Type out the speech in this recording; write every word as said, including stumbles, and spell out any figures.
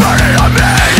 burning on me.